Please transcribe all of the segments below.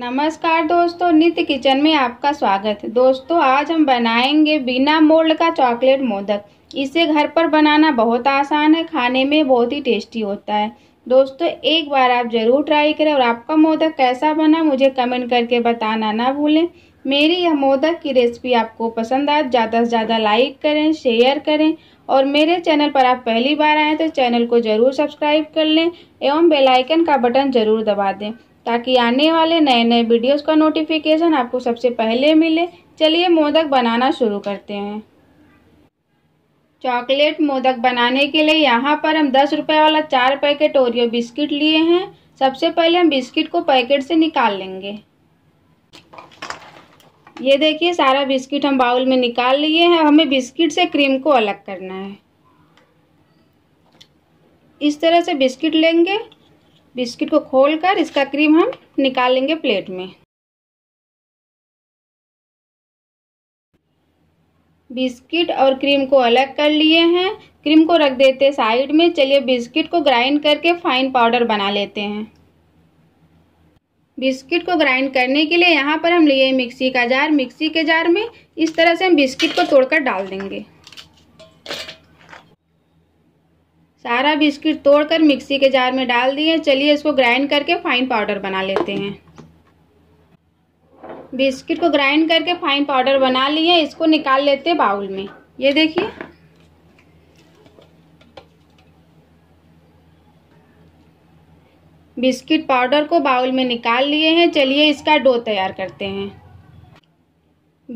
नमस्कार दोस्तों, नित्य किचन में आपका स्वागत है। दोस्तों आज हम बनाएंगे बिना मोल्ड का चॉकलेट मोदक। इसे घर पर बनाना बहुत आसान है, खाने में बहुत ही टेस्टी होता है। दोस्तों एक बार आप ज़रूर ट्राई करें और आपका मोदक कैसा बना मुझे कमेंट करके बताना ना भूलें। मेरी यह मोदक की रेसिपी आपको पसंद आए ज़्यादा से ज़्यादा लाइक करें, शेयर करें और मेरे चैनल पर आप पहली बार आएँ तो चैनल को ज़रूर सब्सक्राइब कर लें एवं बेल आइकन का बटन ज़रूर दबा दें ताकि आने वाले नए नए वीडियोस का नोटिफिकेशन आपको सबसे पहले मिले। चलिए मोदक बनाना शुरू करते हैं। चॉकलेट मोदक बनाने के लिए यहाँ पर हम 10 रुपये वाला 4 पैकेट ओरियो बिस्किट लिए हैं। सबसे पहले हम बिस्किट को पैकेट से निकाल लेंगे। ये देखिए सारा बिस्किट हम बाउल में निकाल लिए हैं। हमें बिस्किट से क्रीम को अलग करना है। इस तरह से बिस्किट लेंगे, बिस्किट को खोलकर इसका क्रीम हम निकाल लेंगे प्लेट में। बिस्किट और क्रीम को अलग कर लिए हैं। क्रीम को रख देते साइड में। चलिए बिस्किट को ग्राइंड करके फाइन पाउडर बना लेते हैं। बिस्किट को ग्राइंड करने के लिए यहाँ पर हम लिए मिक्सी का जार। मिक्सी के जार में इस तरह से हम बिस्किट को तोड़कर डाल देंगे। सारा बिस्किट तोड़कर मिक्सी के जार में डाल दिए। चलिए इसको ग्राइंड करके फाइन पाउडर बना लेते हैं। बिस्किट को ग्राइंड करके फाइन पाउडर बना लिए। इसको निकाल लेते हैं बाउल में। ये देखिए बिस्किट पाउडर को बाउल में निकाल लिए हैं। चलिए इसका डो तैयार करते हैं।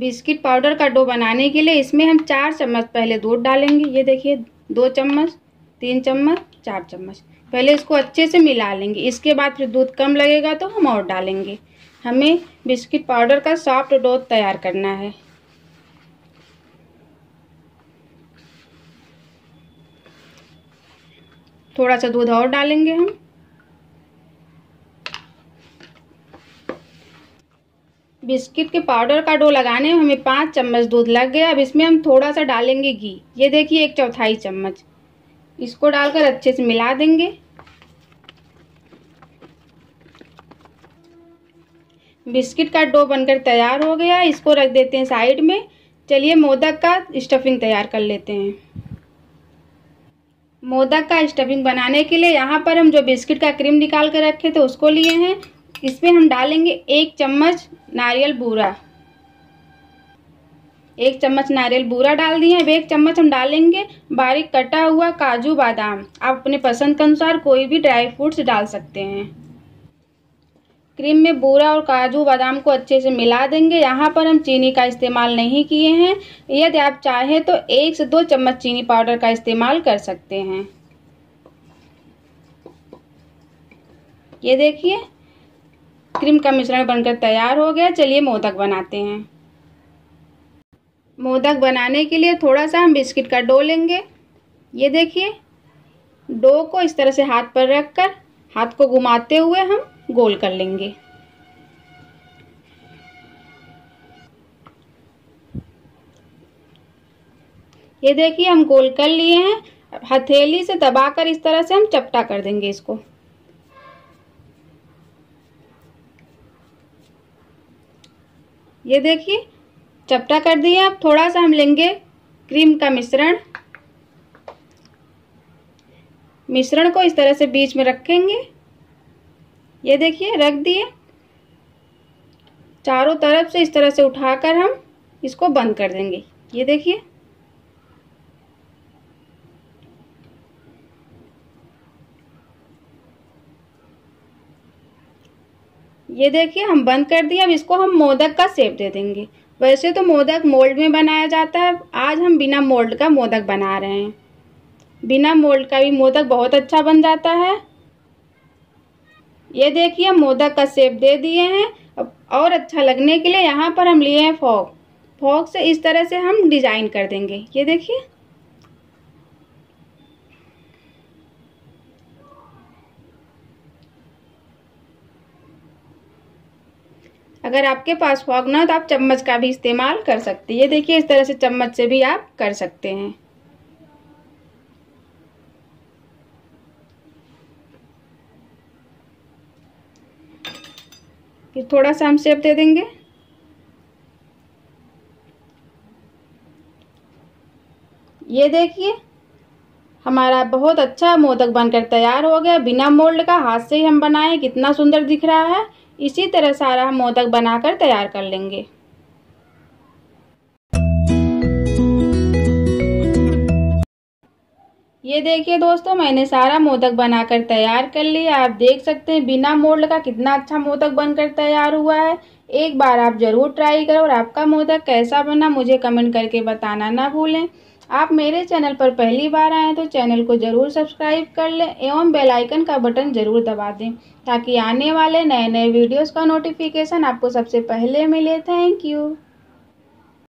बिस्किट पाउडर का डो बनाने के लिए इसमें हम 4 चम्मच पहले दूध डालेंगे। ये देखिए 2 चम्मच, 3 चम्मच, 4 चम्मच। पहले इसको अच्छे से मिला लेंगे। इसके बाद फिर दूध कम लगेगा तो हम और डालेंगे। हमें बिस्किट पाउडर का सॉफ्ट डो तैयार करना है। थोड़ा सा दूध और डालेंगे हम। बिस्किट के पाउडर का डो लगाने में हमें 5 चम्मच दूध लग गया। अब इसमें हम थोड़ा सा डालेंगे घी। ये देखिए 1/4 चम्मच। इसको डालकर अच्छे से मिला देंगे। बिस्किट का डो बनकर तैयार हो गया। इसको रख देते हैं साइड में। चलिए मोदक का स्टफिंग तैयार कर लेते हैं। मोदक का स्टफिंग बनाने के लिए यहाँ पर हम जो बिस्किट का क्रीम निकाल कर रखे थे उसको लिए हैं। इसमें हम डालेंगे 1 चम्मच नारियल बूरा। 1 चम्मच नारियल बूरा डाल दिए। अब 1 चम्मच हम डालेंगे बारीक कटा हुआ काजू बादाम। आप अपने पसंद के अनुसार कोई भी ड्राई फ्रूट्स डाल सकते हैं। क्रीम में बूरा और काजू बादाम को अच्छे से मिला देंगे। यहाँ पर हम चीनी का इस्तेमाल नहीं किए हैं। यदि आप चाहें तो 1 से 2 चम्मच चीनी पाउडर का इस्तेमाल कर सकते हैं। ये देखिए क्रीम का मिश्रण बनकर तैयार हो गया। चलिए मोदक बनाते हैं। मोदक बनाने के लिए थोड़ा सा हम बिस्किट का डो लेंगे। ये देखिए डो को इस तरह से हाथ पर रखकर हाथ को घुमाते हुए हम गोल कर लेंगे। ये देखिए हम गोल कर लिए हैं। हथेली से दबाकर इस तरह से हम चपटा कर देंगे इसको। ये देखिए चपटा कर दिए। अब थोड़ा सा हम लेंगे क्रीम का मिश्रण। मिश्रण को इस तरह से बीच में रखेंगे। ये देखिए रख दिए। चारों तरफ से इस तरह से उठाकर हम इसको बंद कर देंगे। ये देखिए हम बंद कर दिए। अब इसको हम मोदक का शेप दे देंगे। वैसे तो मोदक मोल्ड में बनाया जाता है, आज हम बिना मोल्ड का मोदक बना रहे हैं। बिना मोल्ड का भी मोदक बहुत अच्छा बन जाता है। ये देखिए हम मोदक का शेप दे दिए हैं। अब और अच्छा लगने के लिए यहाँ पर हम लिए हैं फॉक। फॉक से इस तरह से हम डिज़ाइन कर देंगे। ये देखिए अगर आपके पास फॉक ना हो तो आप चम्मच का भी इस्तेमाल कर सकते हैं। ये देखिए इस तरह से चम्मच से भी आप कर सकते हैं। फिर थोड़ा सा हम शेप दे देंगे। ये देखिए हमारा बहुत अच्छा मोदक बनकर तैयार हो गया, बिना मोल्ड का, हाथ से ही हम बनाए, कितना सुंदर दिख रहा है। इसी तरह सारा हम मोदक बनाकर तैयार कर लेंगे। ये देखिए दोस्तों, मैंने सारा मोदक बनाकर तैयार कर लिया। आप देख सकते हैं बिना मोल्ड का कितना अच्छा मोदक बनकर तैयार हुआ है। एक बार आप ज़रूर ट्राई करो और आपका मोदक कैसा बना मुझे कमेंट करके बताना ना भूलें। आप मेरे चैनल पर पहली बार आएँ तो चैनल को ज़रूर सब्सक्राइब कर लें एवं बेल आइकन का बटन ज़रूर दबा दें ताकि आने वाले नए नए वीडियोज़ का नोटिफिकेशन आपको सबसे पहले मिले। Thank you.